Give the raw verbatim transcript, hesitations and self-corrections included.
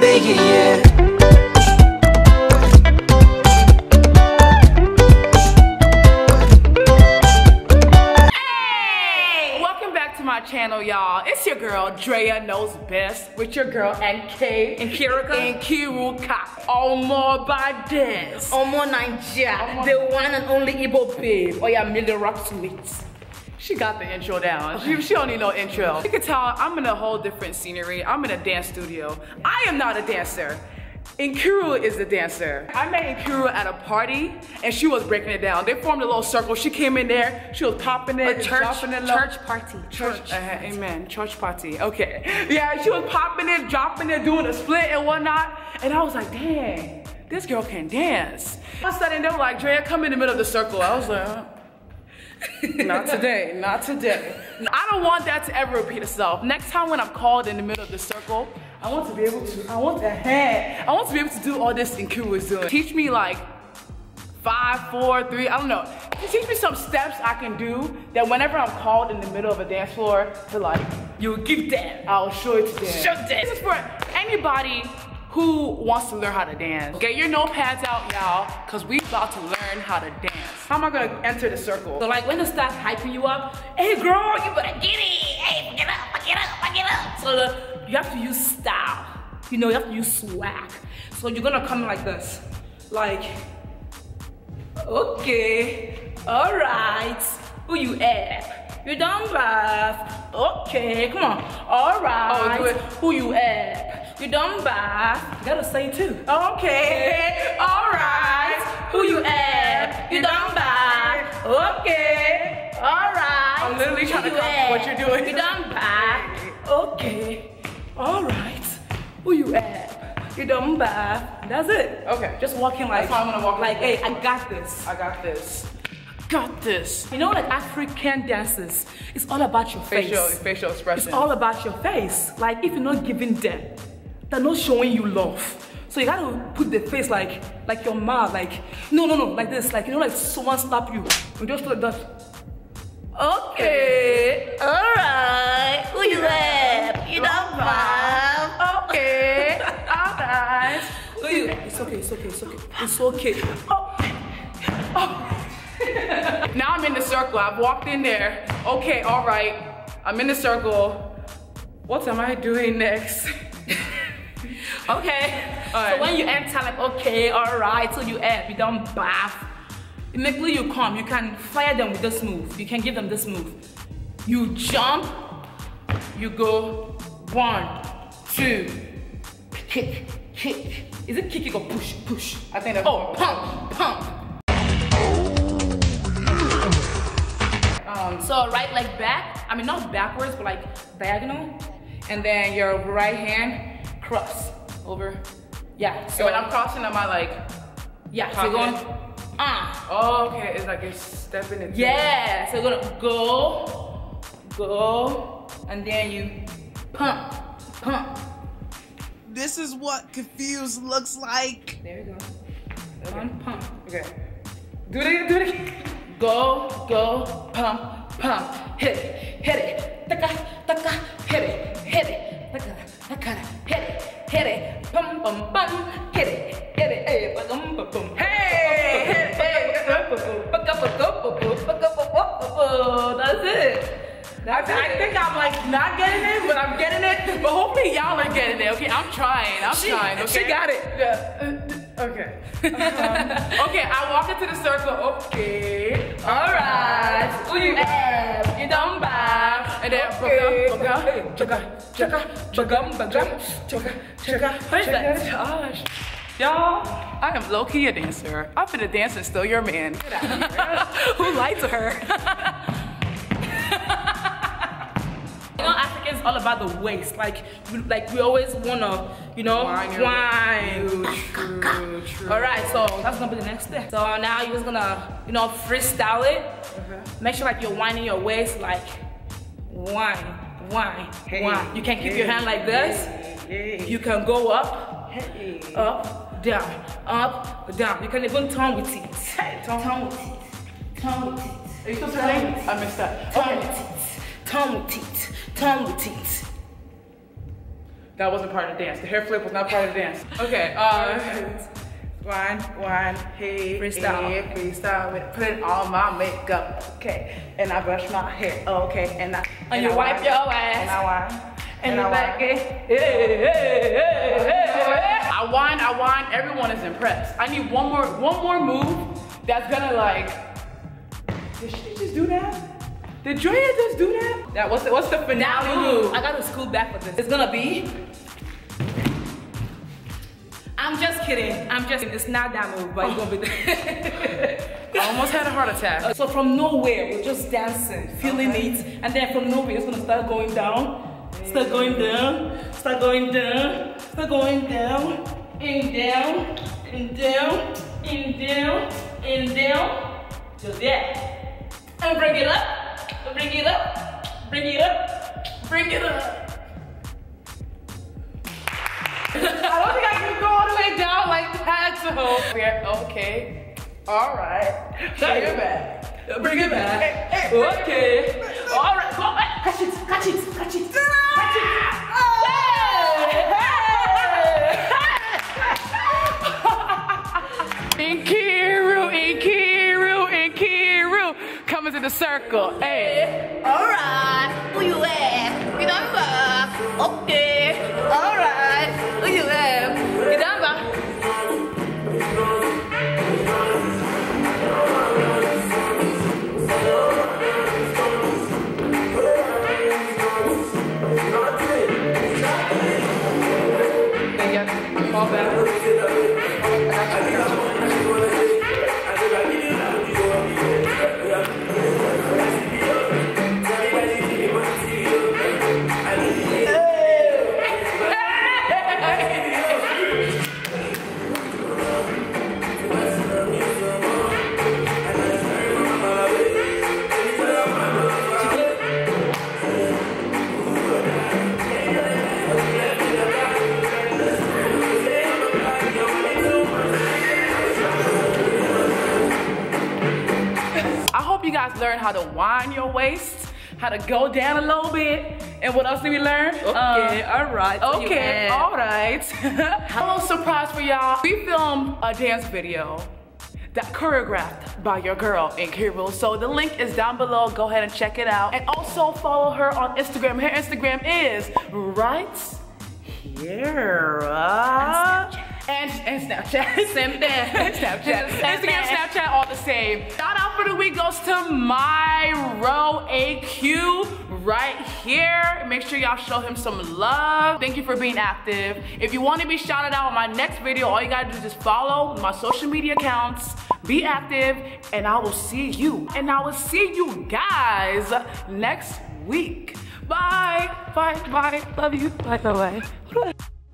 biggie, yeah. Channel, y'all. It's your girl Drea Knows Best with your girl Nkeiruka. Nkeiruka. Nkeiruka. Omo Badass. Omo Naija. The one and only Igbo babe. Oh yeah, Millie rock to it. She got the intro down. She, she don't need no intro. You can tell I'm in a whole different scenery. I'm in a dance studio. I am not a dancer. Nkeiruka is the dancer. I met Nkeiruka at a party and she was breaking it down. They formed a little circle. She came in there, she was popping it, church, dropping it low. Church party. Church, church uh, amen, church party, okay. Yeah, she was popping it, dropping it, doing a split and whatnot. And I was like, dang, this girl can dance. All of a sudden they were like, Drea, come in the middle of the circle. I was like, huh? Not today, not today. I don't want that to ever repeat itself. Next time when I'm called in the middle of the circle, I want to be able to, I want the head. I want to be able to do all this Nkeiruka is doing. Teach me like five, four, three, I don't know. Teach me some steps I can do that whenever I'm called in the middle of a dance floor to like, you give that. I'll show it to dance. Show that. This is for anybody who wants to learn how to dance. Get your notepads out, y'all, because we about to learn how to dance. How am I gonna enter the circle? So like when the staff hyping you up, hey girl, you better get it. Hey, get up, get up, get up. So the, you have to use style. You know, you have to use swag. So you're gonna come like this. Like, okay, all right. Who you at? You done bath. Okay, come on. All right. Oh, do it. Who you at? You done bath. You gotta say too. Okay, all right. Who you at? You done bath. Okay, all right. I'm literally trying to copy what you're doing. You done bath. Okay. All right, who you at? You done bad. That's it. Okay. Just walking like. That's how I'm gonna walk. Like, hey, I got this. I got this. I got this. You know, like African dances, it's all about your face. Facial, facial expression. It's all about your face. Like, if you're not giving them, they're not showing you love. So you gotta put the face like, like your mouth, like no, no, no, like this, like you know, like someone slap you, you just like that. Okay. All right. Who you at? You done bad. Okay. All right. Who you at? It's okay. It's okay. It's okay. It's okay. Oh. Oh. Now I'm in the circle. I've walked in there. Okay. All right. I'm in the circle. What am I doing next? Okay. All right. So when you enter, like okay, all right. So you at? You done bad. Immediately you come, you can fire them with this move. You can give them this move. You jump, you go one, two, kick, kick. Is it kicking or push, push? I think that's oh, pump, pump. Um, so right leg back, I mean not backwards, but like diagonal. And then your right hand cross over. Yeah. So when I'm crossing, am I like? Yeah. So going. Uh. Oh, okay, it's like you're stepping into it. Yeah, so you're gonna go, go, and then you pump, pump. This is what confused looks like. There you go. Okay. Pump, pump. Okay. Do it again, do it again. Go, go, pump, pump. Hit it, hit it. Taka, taka, hit it, hit it. Taka, taka, hit it, hit it. Pum, pum, pum. Hit it, hit it. Hey, pum, pum, pum. Hey, hit it. That's it. That's I it. think I'm like not getting it, but I'm getting it. But hopefully y'all are getting it. Okay, I'm trying. I'm she, trying. Okay? She got it. Yeah. Okay. Um, okay, I walk into the circle. Okay. All right. Who you at? You done bad. And then okay. Chugga, chugga, chugga, chugga, chugga, chugga, chugga. Where's that? Y'all, I am low-key a dancer. I've been a dancer, still your man. Get out of here. Who lied to her? You know, Africans all about the waist. Like, we, like we always wanna, you know, wine. wine. True, true, true. All right, so that's gonna be the next step. So now you're just gonna, you know, freestyle it. Uh-huh. Make sure like you're winding your waist, like wine, wine, hey, wine. You can keep hey, your hand like this. Hey, hey. You can go up, hey. up. Down, up, down. You can even turn with it. Turn with it. Turn with it. Are you supposed to turn? I missed that. Turn with it. Turn with it. Turn with it. That wasn't part of the dance. The hair flip was not part of the dance. Okay, uh, wine, wine, hey, freestyle, hey, freestyle with putting on my makeup, okay, and I brush my hair, okay, and I and, and you I wipe wine, your ass, and I wine, and, and I back wine. Hey, hey, hey, hey, hey. I whine, I whine. Everyone is impressed. I need one more, one more move that's gonna like. Did she just do that? Did Drea just do that? That what's the, what's the finale move? I gotta scoop back with this. It's gonna be. I'm just kidding. I'm just kidding. It's not that move, but oh. You're gonna be there. I almost had a heart attack. So from nowhere, we're just dancing, feeling okay. It, and then from nowhere, it's gonna start going down, start going down, start going down, start going down, and down, and down, and down, and down, till there, and bring it up. Bring it up, bring it up, bring it up. I don't think I can go all the way down like that, so. We're okay, all right. Bring it back, bring it back. Okay, all right, go back. Catch it, catch it, catch it, catch it. Hey, hey, hey. Nkeiru, Nkeiru, Nkeiru. Coming to the circle, hey. Learn how to wind your waist, how to go down a little bit, and what else did we learn? Okay, um, all right. Okay, all right. I'm a little surprised for y'all. We filmed a dance video that choreographed by your girl, Nkeiru. So the link is down below. Go ahead and check it out. And also follow her on Instagram. Her Instagram is right here. Uh, And, and Snapchat, same thing. Snapchat, Instagram, Snapchat, all the same. Shout out for the week goes to MyroAQ right here. Make sure y'all show him some love. Thank you for being active. If you want to be shouted out on my next video, all you gotta do is just follow my social media accounts, be active, and I will see you. And I will see you guys next week. Bye, bye, bye. Love you. Bye, bye, bye.